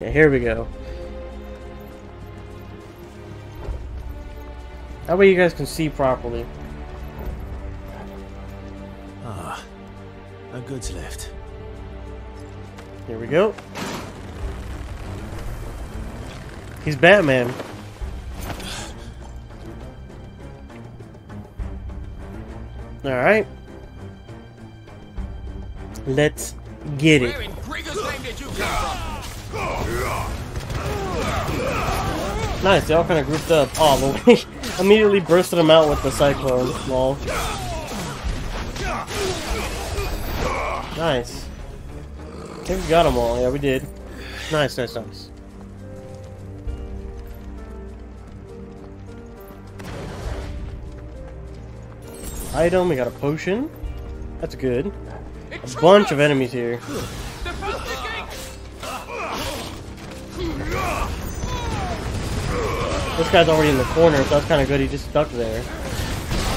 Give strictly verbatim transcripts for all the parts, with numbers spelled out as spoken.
Yeah, here we go. That way you guys can see properly. Ah, no goods left. Here we go. He's Batman. All right. Let's get it. Where in Krieger's name did you come from? Nice. They all kind of grouped up. Oh, we immediately bursted them out with the cyclone. Lol. Nice. I think we got them all. Yeah, we did. Nice, nice, nice. Item. We got a potion. That's good. A bunch of enemies here. This guy's already in the corner, so that's kind of good. He just stuck there.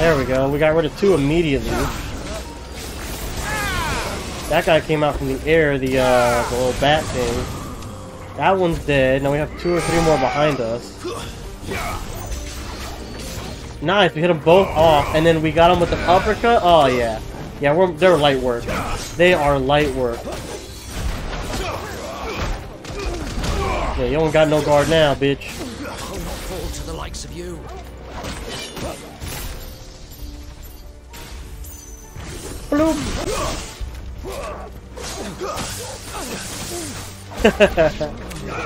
There we go. We got rid of two immediately. That guy came out from the air, the, uh, the little bat thing. That one's dead. Now we have two or three more behind us. Nice. We hit them both off, and then we got them with the uppercut. Oh, yeah. Yeah, we're, they're light work. They are light work. Yeah, you don't got no guard now, bitch. I'll not fall to the likes of you.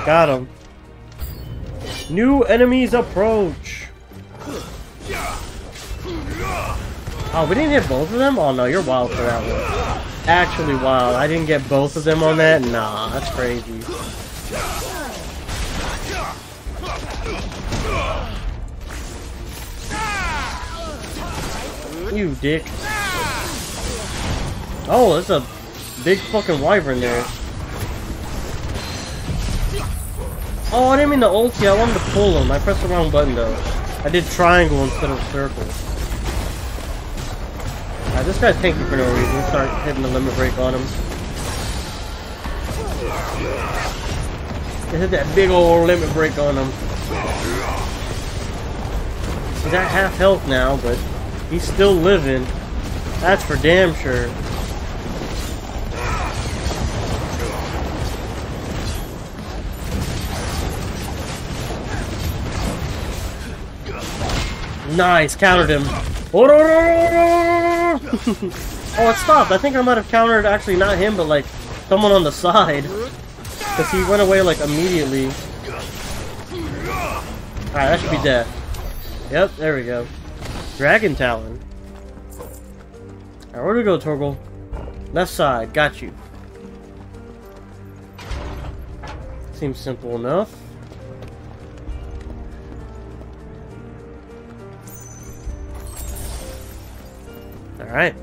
Got him. New enemies approach. Oh, we didn't hit both of them? Oh no, you're wild for that one. Actually wild. I didn't get both of them on that? Nah, that's crazy. You dick. Oh, that's a big fucking wyvern there. Oh, I didn't mean to ulti. I wanted to pull him. I pressed the wrong button though. I did triangle instead of circle. Alright, this guy's tanky for no reason. Let's start hitting the limit break on him. Let's hit that big old limit break on him. He's at half health now, but he's still living. That's for damn sure. Nice, countered him. Oh, it stopped. I think I might have countered actually not him, but like someone on the side. Because he went away like immediately. Alright, that should be death. Yep, there we go. Dragon Talon. Alright, where do we go, Torgal? Left side, got you. Seems simple enough. All right.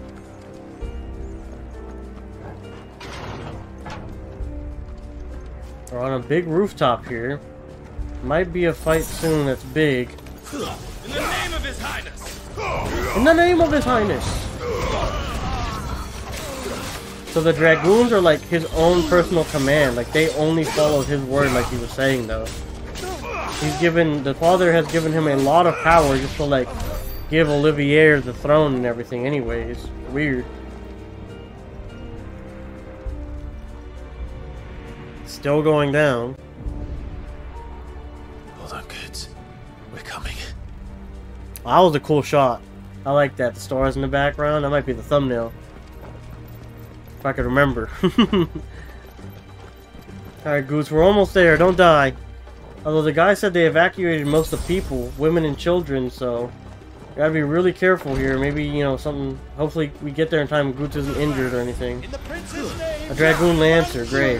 We're on a big rooftop here. Might be a fight soon that's big. In the name of His Highness! In the name of His Highness! So the Dragoons are like his own personal command. Like they only follow his word like he was saying though. He's given, the father has given him a lot of power just for like give Olivier the throne and everything anyways. Weird. Still going down. Hold on, kids. We're coming. Wow, that was a cool shot. I like that. The stars in the background. That might be the thumbnail. If I could remember. Alright, Goose. We're almost there. Don't die. Although the guy said they evacuated most of the people. Women and children, so... Gotta be really careful here. Maybe, you know, something... Hopefully we get there in time and Goetz isn't injured or anything. A Dragoon Lancer. Great.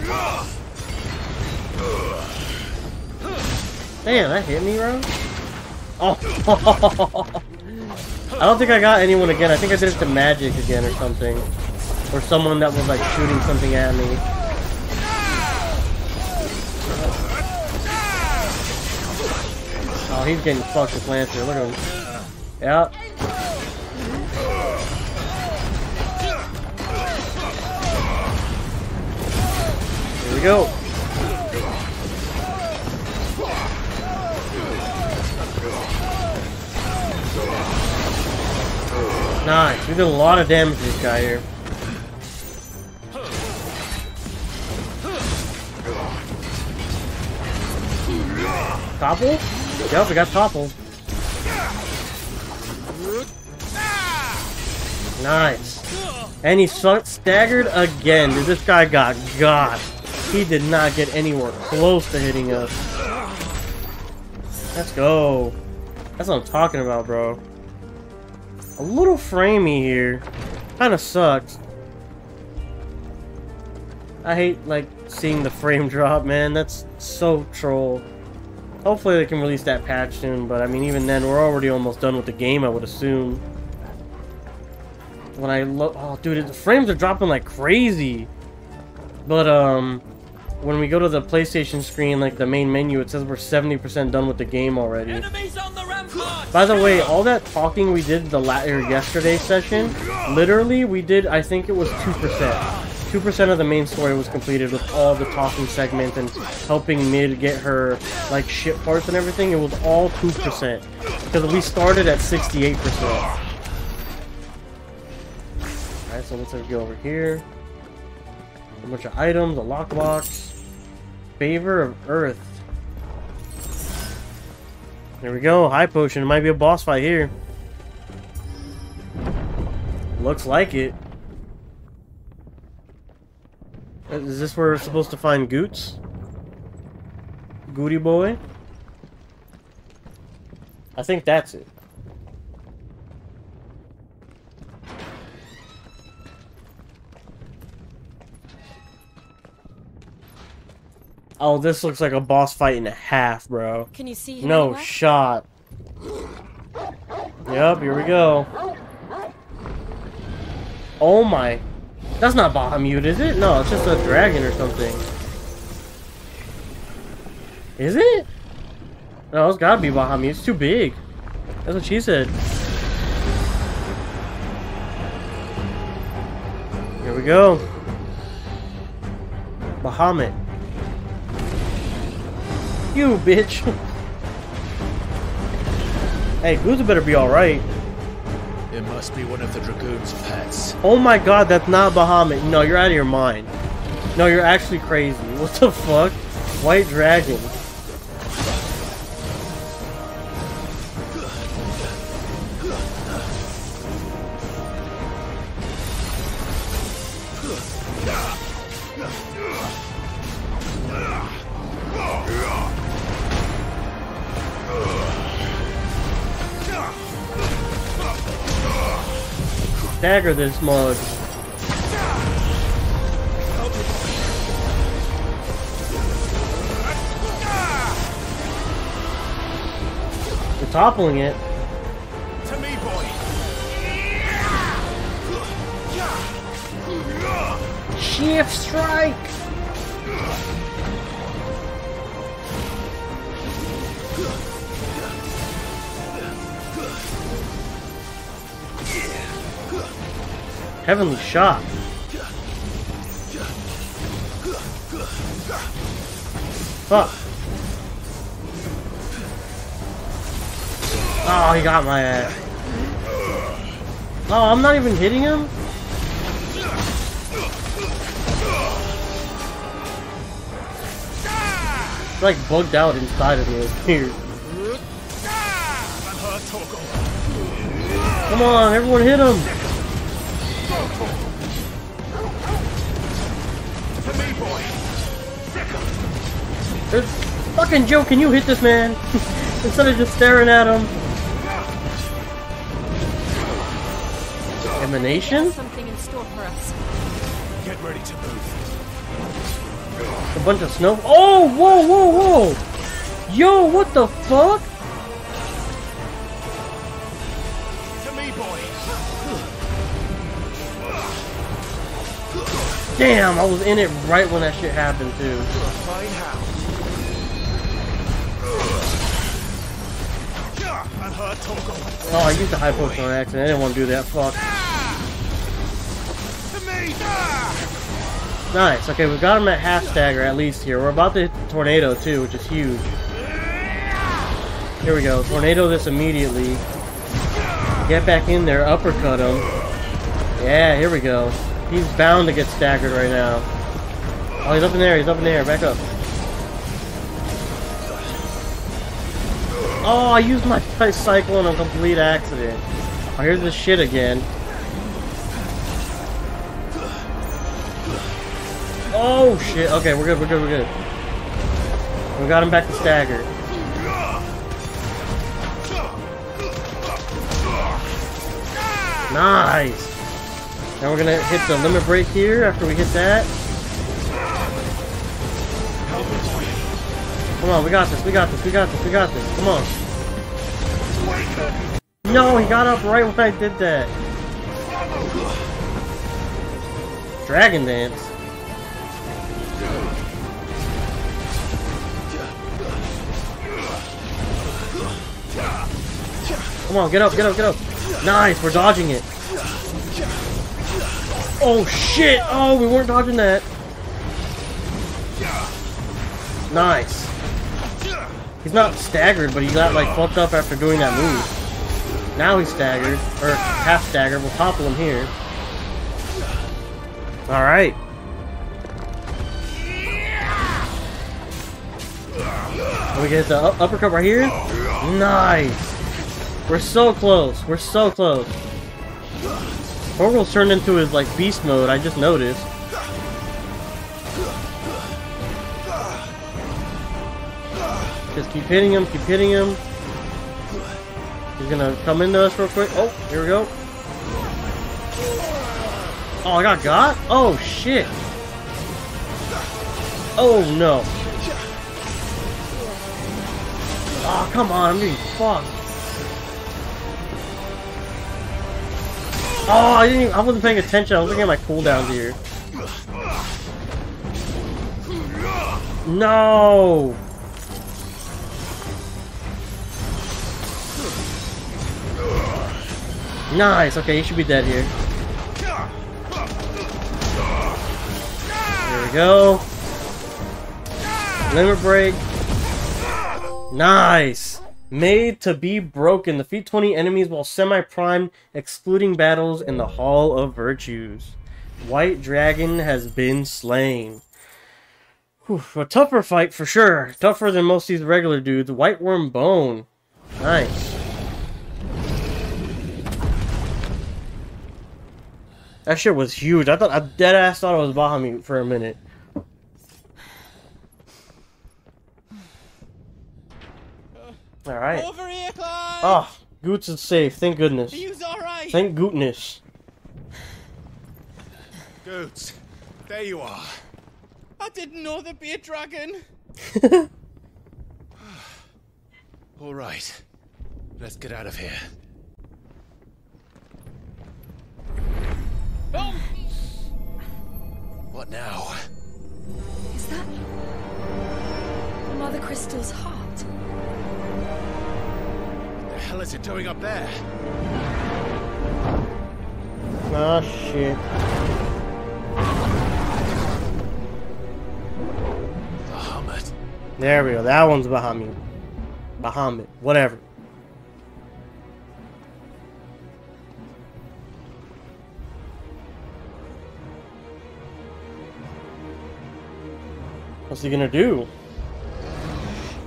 Damn, that hit me, bro. Oh! I don't think I got anyone again. I think I did it to magic again or something. Or someone that was, like, shooting something at me. Oh, he's getting fucked with Lancer. Look at him. Yeah. Here we go. Nice. We did a lot of damage to this guy here. Topple? Yep, we got toppled. Nice. And he sunk, staggered again. Dude, this guy got got. He did not get anywhere close to hitting us. Let's go. That's what I'm talking about, bro. A little framey here. Kind of sucks. I hate, like, seeing the frame drop, man. That's so troll. Hopefully they can release that patch soon, but I mean, even then, we're already almost done with the game, I would assume. When I look... Oh, dude, the frames are dropping like crazy. But, um... when we go to the PlayStation screen, like the main menu, it says we're seventy percent done with the game already. On the By the way, all that talking we did the la or yesterday session, literally we did, I think it was two percent. two percent of the main story was completed with all the talking segments and helping Mid get her like shit parts and everything. It was all two percent. Because we started at sixty-eight percent. Alright, so let's go over here. A bunch of items, a lockbox. Favor of Earth. There we go. High potion. It might be a boss fight here. Looks like it. Is this where we're supposed to find Goetz? Goody boy? I think that's it. Oh, this looks like a boss fight and a half, bro. Can you see him? No anywhere? Shot. Yep, here we go. Oh my. That's not Bahamut, is it? No, it's just a dragon or something. Is it? No, it's gotta be Bahamut. It's too big. That's what she said. Here we go. Bahamut. You bitch. Hey, Goose better be alright. It must be one of the Dragoon's pets. Oh my god, that's not Bahamut. No, you're out of your mind. No, you're actually crazy. What the fuck? White dragon. Dagger this mug. We're toppling it. To me, boy. Shift strike. Heavenly shot. Fuck. Oh, he got my ass. Oh, I'm not even hitting him? It's like bugged out inside of me. Here. Come on, everyone hit him. There's fucking Joe, can you hit this man? Instead of just staring at him. Emanation? Something in store for us. Get ready to move. A bunch of snow. Oh, whoa, whoa, whoa! Yo, what the fuck? Damn, I was in it right when that shit happened too. Find how. Oh, I used the high potion on accident. I didn't want to do that. Fuck. Nice. Okay, we got him at half stagger at least here. We're about to hit the tornado too, which is huge. Here we go. Tornado this immediately. Get back in there, uppercut him. Yeah, here we go. He's bound to get staggered right now. Oh, he's up in there, he's up in there, back up. Oh, I used my cycle in a complete accident. Oh, here's the shit again. Oh shit, okay, we're good, we're good, we're good. We got him back to stagger. Nice! Now we're gonna hit the limit break here after we hit that. Come on, we got this, we got this, we got this, we got this, come on. No, he got up right when I did that. Dragon dance. Come on, get up, get up, get up. Nice, we're dodging it. Oh shit! Oh, we weren't dodging that. Nice. He's not staggered, but he got like fucked up after doing that move. Now he's staggered, or half staggered. We'll topple him here. All right. We get the uppercut right here. Nice. We're so close. We're so close. Torgal's turned into his like beast mode. I just noticed. Just keep hitting him. Keep hitting him. He's gonna come into us real quick. Oh, here we go. Oh, I got got. Oh shit. Oh no. Oh come on! I'm getting fucked. Oh, I didn't even, I wasn't paying attention. I was looking at my cooldowns here. No. Nice. Okay, you should be dead here. There we go. Limit break. Nice. Made to be broken. Defeat twenty enemies while semi-primed, excluding battles in the Hall of Virtues. White Dragon has been slain. Whew, a tougher fight for sure. Tougher than most of these regular dudes. White Worm Bone. Nice. That shit was huge. I thought I dead ass thought it was Bahamut for a minute. All right. Over here, Clive. Oh, Goetz is safe. Thank goodness. He's all right. Thank goodness. Goetz, there you are. I didn't know there'd be a dragon. All right, let's get out of here. Oh. What now? Is that Mother Crystal's heart? What the hell is it doing up there? Ah, shit. Bahamut. There we go. That one's Bahamut. Bahamut. Whatever. What's he gonna do?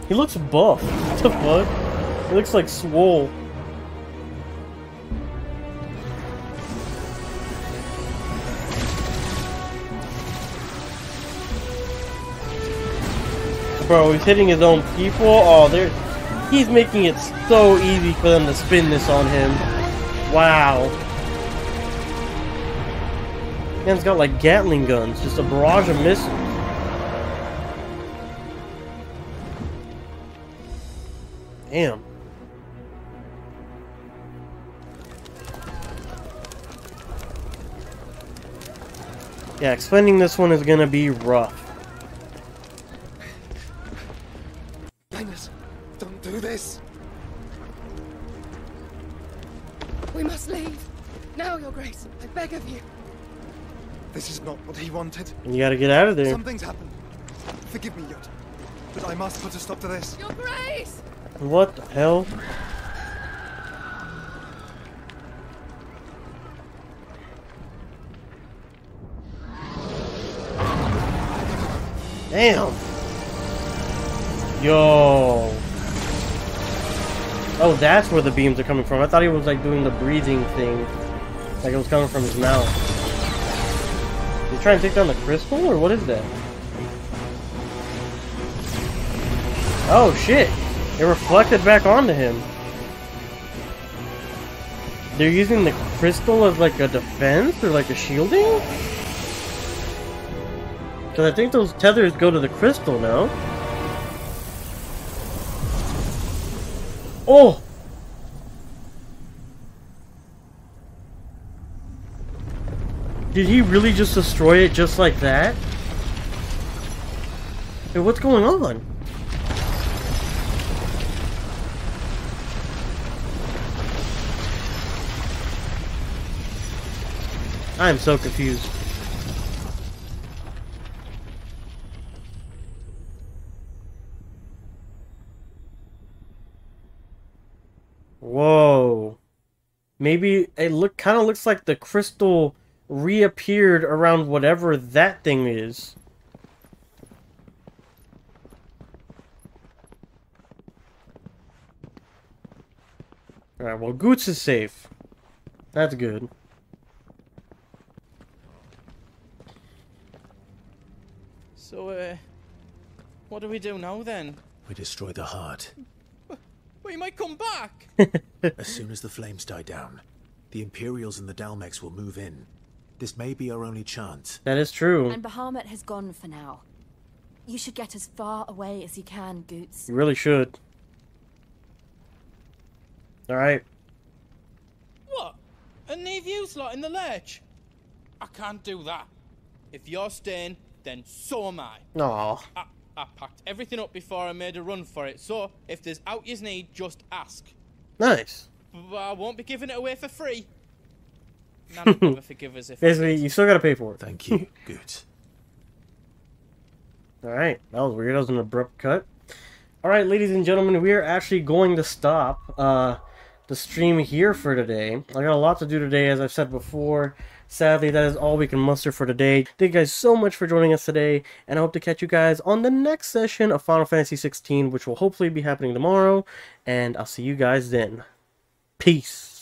He looks buff. What the fuck? It looks like swole. Bro, he's hitting his own people. Oh, they're he's making it so easy for them to spin this on him. Wow. Man's got like Gatling guns, just a barrage of missiles. Damn. Yeah, explaining this one is gonna be rough. Linus, don't do this. We must leave. Now, Your Grace, I beg of you. This is not what he wanted. You gotta get out of there. Something's happened. Forgive me, Yod, but I must put a stop to this. Your Grace! What the hell? Damn. Yo. Oh, that's where the beams are coming from. I thought he was like doing the breathing thing. Like it was coming from his mouth. You trying to take down the crystal, or what is that? Oh shit! It reflected back onto him. They're using the crystal as like a defense or like a shielding? Cause I think those tethers go to the crystal now. Oh! Did he really just destroy it just like that? Hey, what's going on? I am so confused. Whoa. Maybe it look kind of looks like the crystal reappeared around whatever that thing is. Alright, well, Goetz is safe. That's good. So, uh, what do we do now, then? We destroy the heart. But he might come back! As soon as the flames die down, the Imperials and the Dalmex will move in. This may be our only chance. That is true. And Bahamut has gone for now. You should get as far away as you can, Goetz. You really should. Alright. What? And leave you lot in the lurch? I can't do that. If you're staying, then so am I. Aww. I, I packed everything up before I made a run for it, so if there's out you need, just ask. Nice. But I won't be giving it away for free. Nana never forgive us if basically, you still gotta pay for it. Thank you. Good. Alright, that was weird. That was an abrupt cut. Alright, ladies and gentlemen, we are actually going to stop uh, the stream here for today. I got a lot to do today, as I've said before. Sadly, that is all we can muster for today. Thank you guys so much for joining us today, and I hope to catch you guys on the next session of Final Fantasy sixteen, which will hopefully be happening tomorrow, and I'll see you guys then. Peace.